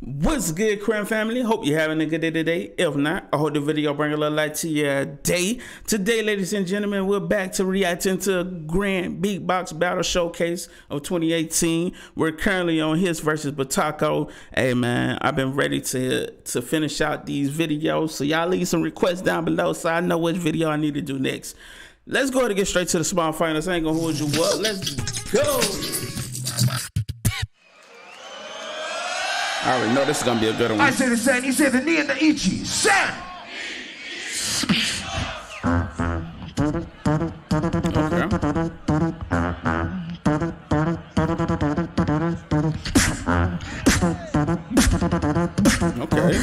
What's good, Crown Family? Hope you're having a good day today. If not, I hope the video bring a little light to your day. Today, ladies and gentlemen, we're back to reacting to Grand Beatbox Battle Showcase of 2018. We're currently on Hiss versus Bataco. Hey man, I've been ready to finish out these videos. So y'all leave some requests down below so I know which video I need to do next. Let's go ahead and get straight to the small finals. I ain't gonna hold you up. Let's go. I already know this is gonna be a good one. I said the same. He said the knee and the ichi. Sam. Okay.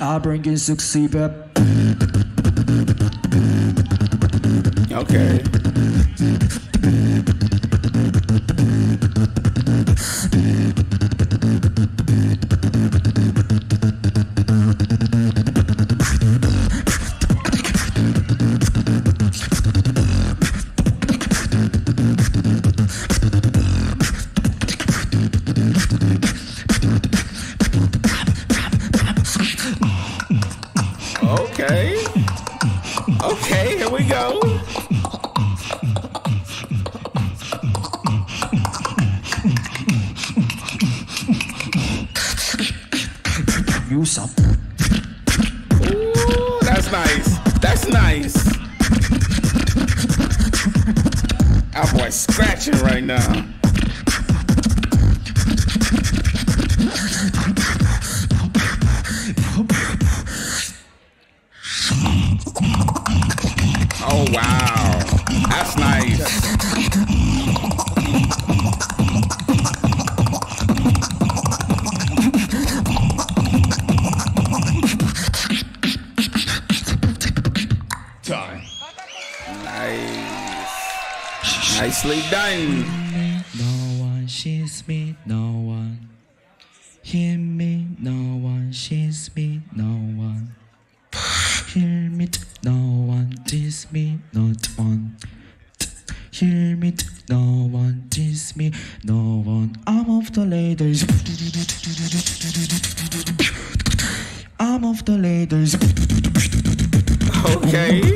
I bring in succeed. Okay. Okay, here we go. Use up. Ooh, that's nice. That's nice. Our boy's scratching right now. Oh wow, that's nice. Time. Nice. Nicely done. No one sees me, no one hear me, no one sees me, no one hear me, no one diss me, not one hear me, no one diss me, no one. I'm off the ladders, I'm off the ladders. Okay.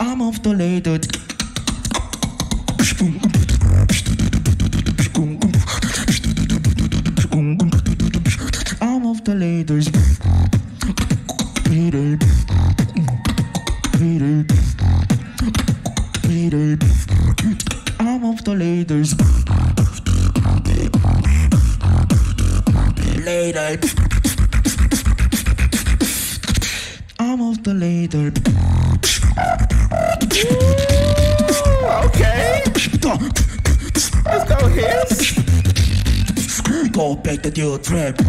I'm off the ladders. The ladies, Peter, Peter, Peter, I'm off the ladies, ladies, I'm off the ladies. Okay, let's go here. Go back to your trip.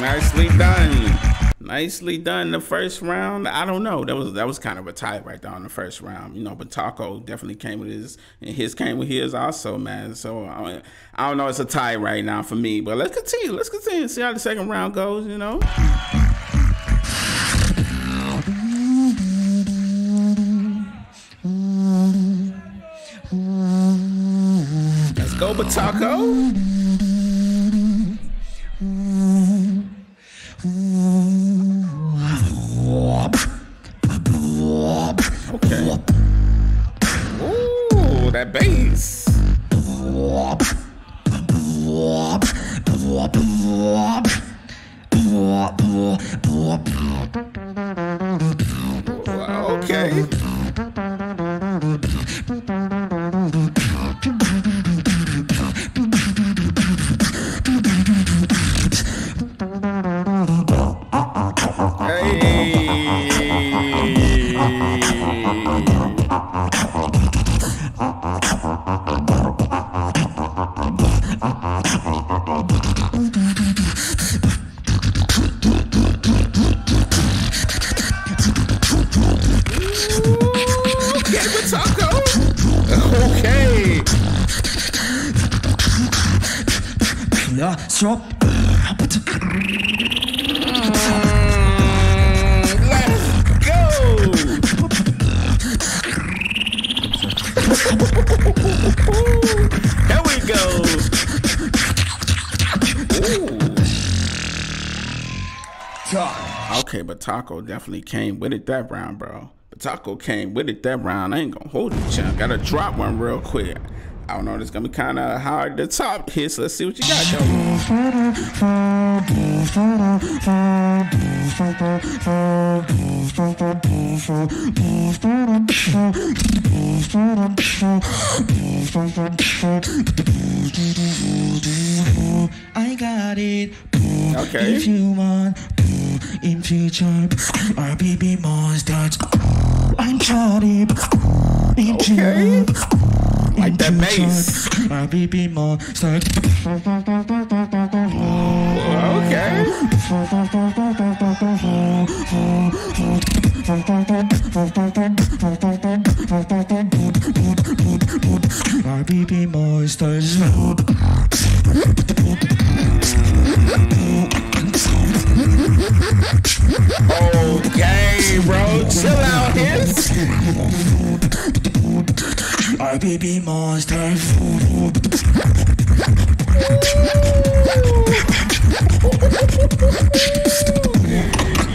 Nicely done. Nicely done. The first round, I don't know. That was kind of a tie right there on the first round. You know, Bataco definitely came with his, and his came with his also, man. So I don't know. It's a tie right now for me. But let's continue. Let's continue. See how the second round goes. You know. Let's go, Bataco. That bass. Okay. Get it with Taco. Okay. Let's go. There we go. Okay, Bataco definitely came with it that round, bro. Bataco came with it that round. I ain't gonna hold you, champ. Gotta drop one real quick. I don't know. It's gonna be kind of hard to top here. So let's see what you got, though. I got it. Okay. If you want. In future, our baby monsters. I'm Charlie. Okay. Like that bass. Our baby monsters. Okay. Our baby monsters. Okay, bro, chill out, Hiss. Our baby monster.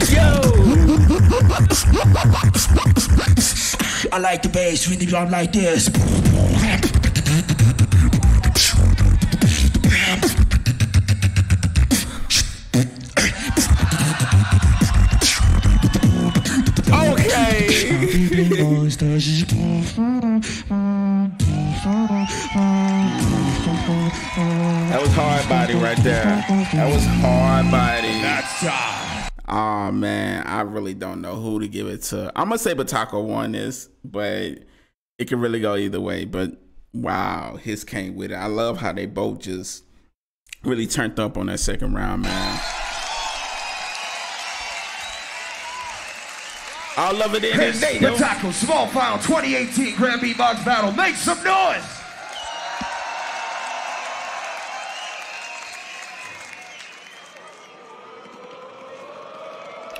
Yo, I like the bass when you drum like this. That was hard body right there. That was hard body. That's hard. Oh man, I really don't know who to give it to. I'm gonna say Bataco won this, but it could really go either way. But wow, Hiss came with it. I love how they both just really turned up on that second round, man. I love it in this day. Bataco, Small Pound 2018 Grand Beatbox Battle. Make some noise.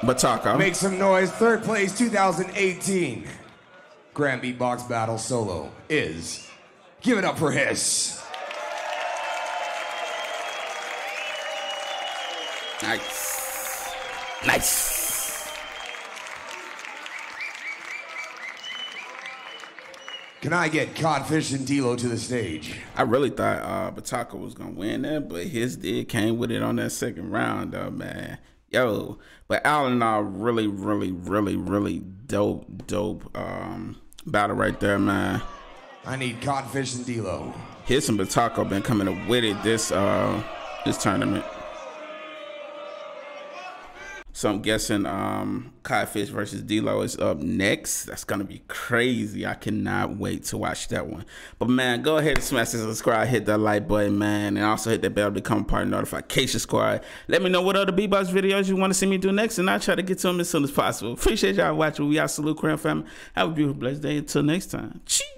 Bataco. Make some noise. Third place, 2018. Grand Beatbox Battle Solo is. Give it up for Hiss. Nice. Nice. Can I get Codfish and D-Low to the stage? I really thought Bataco was going to win that, but Hiss did came with it on that second round, though, man. Yo, but all in all, really, really, really, really dope battle right there, man. I need Codfish and D-Low. Hiss and Bataco been coming up with it this tournament. So I'm guessing Codfish versus D-Low is up next. That's gonna be crazy. I cannot wait to watch that one. But man, go ahead and smash that subscribe, hit that like button, man, and also hit that bell to become a part of the notification squad. Let me know what other beatbox videos you want to see me do next, and I'll try to get to them as soon as possible. Appreciate y'all watching. We out. Salute Crown Family. Have a beautiful, blessed day. Until next time. Cheers.